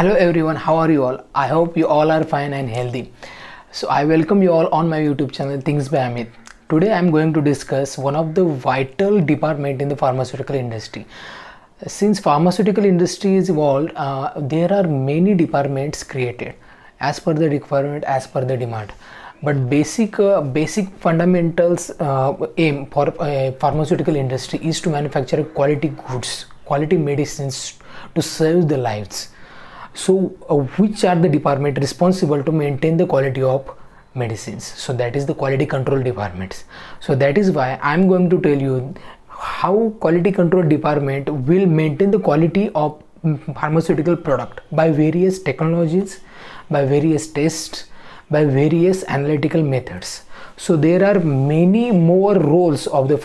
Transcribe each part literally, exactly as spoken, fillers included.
Hello everyone, how are you all? I hope you all are fine and healthy. So I welcome you all on my YouTube channel Things by Amit. Today I am going to discuss one of the vital department in the pharmaceutical industry. Since pharmaceutical industry is evolved, uh, there are many departments created as per the requirement, as per the demand. But basic uh, basic fundamentals uh, aim for uh, pharmaceutical industry is to manufacture quality goods, quality medicines to save the lives. So uh, which are the department responsible to maintain the quality of medicines? So that is the quality control departments. So that is why I'm going to tell you how quality control department will maintain the quality of pharmaceutical product by various technologies, by various tests, by various analytical methods. So there are many more roles of the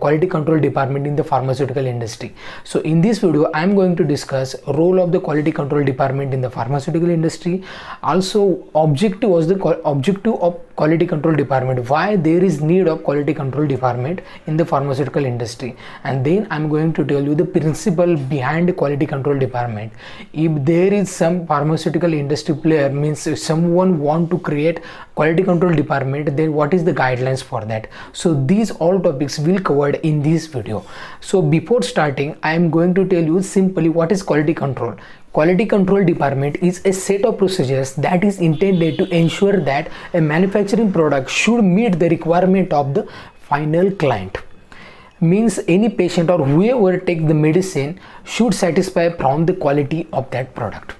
quality control department in the pharmaceutical industry. So in this video, I am going to discuss role of the quality control department in the pharmaceutical industry. Also, objective was the objective of quality control department. Why there is need of quality control department in the pharmaceutical industry. And then I am going to tell you the principle behind quality control department. If there is some pharmaceutical industry player, means if someone want to create quality control department, then what is the guidelines for that? So these all topics will covered in this video. So before starting, I am going to tell you simply what is quality control. Quality control department is a set of procedures that is intended to ensure that a manufacturing product should meet the requirement of the final client. Means any patient or whoever take the medicine should satisfy from the quality of that product.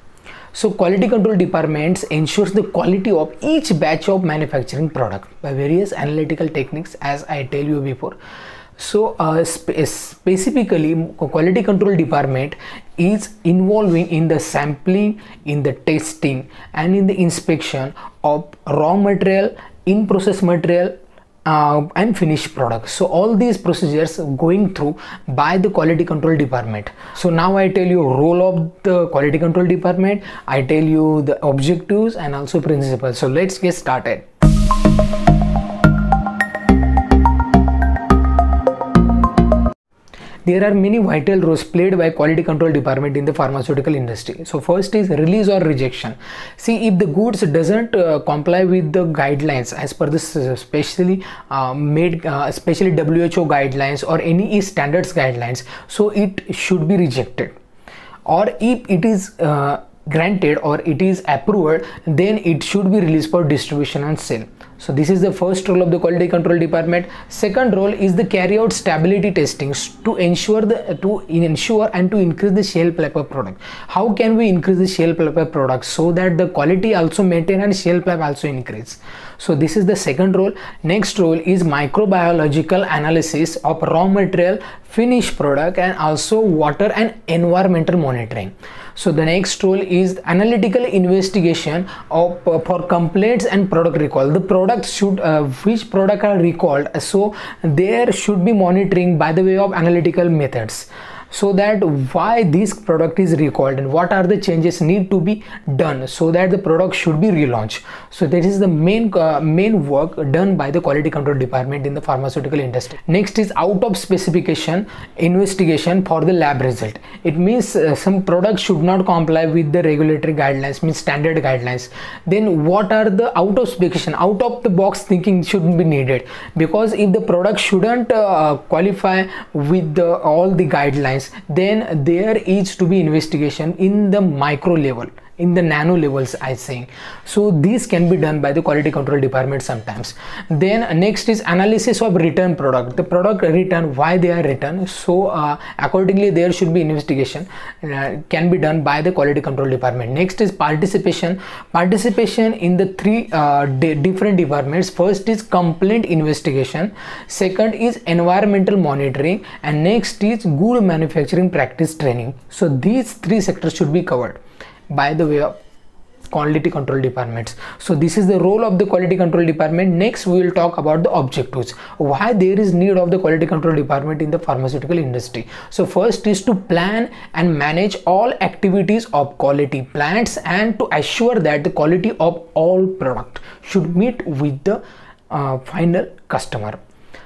So quality control departments ensures the quality of each batch of manufacturing product by various analytical techniques, as I tell you before. So uh, sp specifically quality control department is involving in the sampling, in the testing and in the inspection of raw material, in process material Uh, and finished products. So all these procedures going through by the quality control department. So now I tell you role of the quality control department, I tell you the objectives and also principles. So let's get started. There are many vital roles played by quality control department in the pharmaceutical industry. So first is release or rejection. See, if the goods doesn't uh, comply with the guidelines as per the specially uh, made, uh, especially W H O guidelines or any E standards guidelines, so it should be rejected. Or if it is uh, granted or it is approved, then it should be released for distribution and sale. So this is the first role of the quality control department. Second role is the carry out stability testings to ensure the to ensure and to increase the shelf life of product. How can we increase the shelf life of product so that the quality also maintain and shelf life also increase? So this is the second role. Next role is microbiological analysis of raw material, finished product and also water and environmental monitoring. So the next role is analytical investigation of uh, for complaints and product recall. The product should uh, which product are recalled, so there should be monitoring by the way of analytical methods, so that why this product is recalled and what are the changes need to be done so that the product should be relaunched. So that is the main uh, main work done by the quality control department in the pharmaceutical industry. Next is out of specification investigation for the lab result. It means uh, some products should not comply with the regulatory guidelines, means standard guidelines. Then what are the out of specification, out of the box thinking should be needed, because if the product shouldn't uh, qualify with the, all the guidelines, then there is to be investigation in the micro level, in the nano levels I think. So this can be done by the quality control department sometimes. Then next is analysis of return product. The product return, why they are returned. So uh, accordingly there should be investigation uh, can be done by the quality control department. Next is participation. Participation in the three uh, different departments. First is complaint investigation. Second is environmental monitoring. And next is good manufacturing practice training. So these three sectors should be covered by the way of quality control departments. So this is the role of the quality control department. Next we will talk about the objectives, why there is need of the quality control department in the pharmaceutical industry. So first is to plan and manage all activities of quality plants and to assure that the quality of all product should meet with the uh, final customer.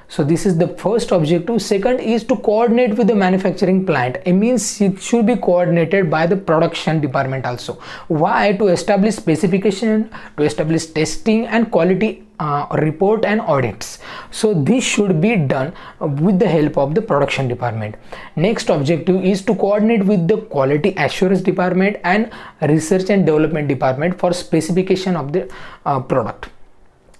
So this is the first objective. Second is to coordinate with the manufacturing plant. It means it should be coordinated by the production department also. Why? To establish specification, to establish testing and quality uh, report and audits. So this should be done with the help of the production department. Next objective is to coordinate with the quality assurance department and research and development department for specification of the uh, product.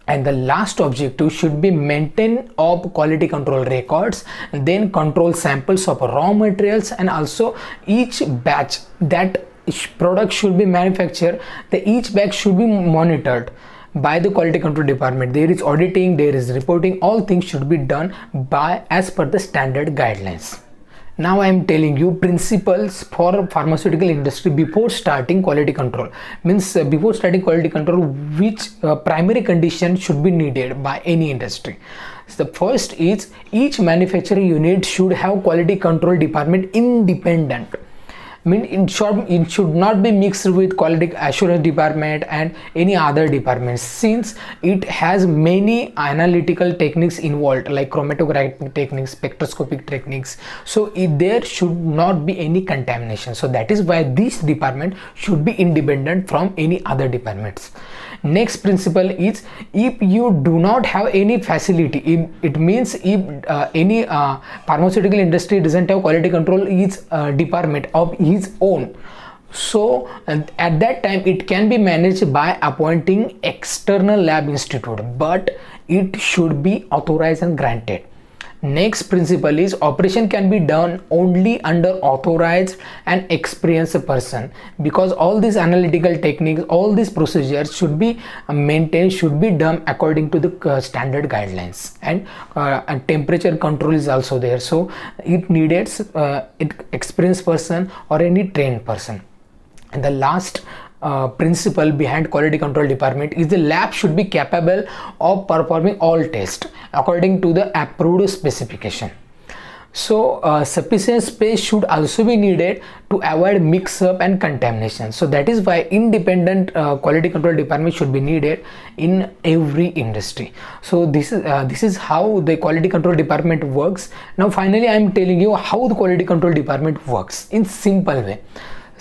And the last objective should be maintain of quality control records, and then control samples of raw materials, and also each batch that product should be manufactured, the each batch should be monitored by the quality control department. There is auditing, there is reporting, all things should be done by as per the standard guidelines. Now I am telling you principles for pharmaceutical industry before starting quality control. Means uh, before starting quality control, which uh, primary condition should be needed by any industry. So the first is each manufacturing unit should have quality control department independent. I mean, in short, it should not be mixed with quality assurance department and any other departments, since it has many analytical techniques involved like chromatographic techniques, spectroscopic techniques. So it, there should not be any contamination. So that is why this department should be independent from any other departments. Next principle is, if you do not have any facility, it, it means if uh, any uh, pharmaceutical industry doesn't have quality control its uh, department of his own, so at that time it can be managed by appointing external lab institute, but it should be authorized and granted. Next principle is, operation can be done only under authorized and experienced person, because all these analytical techniques, all these procedures should be maintained, should be done according to the uh, standard guidelines, and, uh, and temperature control is also there. So it needs uh, it experienced person or any trained person. And the last Uh, principle behind quality control department is the lab should be capable of performing all tests according to the approved specification. So uh, sufficient space should also be needed to avoid mix-up and contamination. So that is why independent uh, quality control department should be needed in every industry. So this is uh, this is how the quality control department works. Now finally I am telling you how the quality control department works in simple way.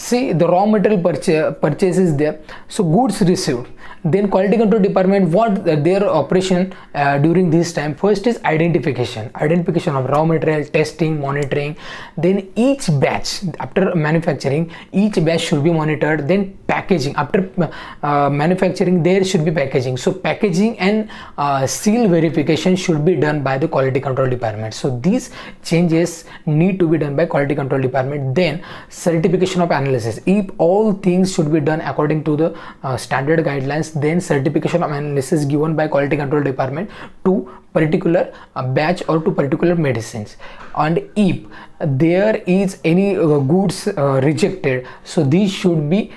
See, the raw material purchase, purchase is there, so goods received, then quality control department, what their operation uh, during this time. First is identification, identification of raw material, testing, monitoring, then each batch after manufacturing, each batch should be monitored, then packaging, after uh, manufacturing there should be packaging, so packaging and uh, seal verification should be done by the quality control department. So these changes need to be done by quality control department. Then certification of analysis, if all things should be done according to the uh, standard guidelines, then certification of analysis given by quality control department to particular uh, batch or to particular medicines. And if there is any uh, goods uh, rejected, so these should be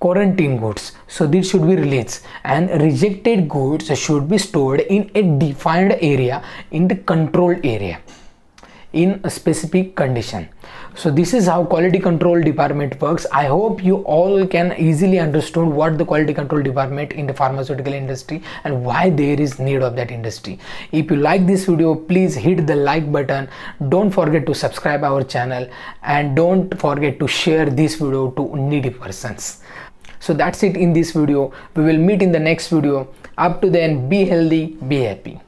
quarantine goods, so these should be released, and rejected goods should be stored in a defined area, in the controlled area, in a specific condition. So this is how quality control department works. I hope you all can easily understand what the quality control department in the pharmaceutical industry and why there is need of that industry. If you like this video, please hit the like button. Don't forget to subscribe our channel, and don't forget to share this video to needy persons. So that's it in this video. We will meet in the next video. Up to then, be healthy, be happy.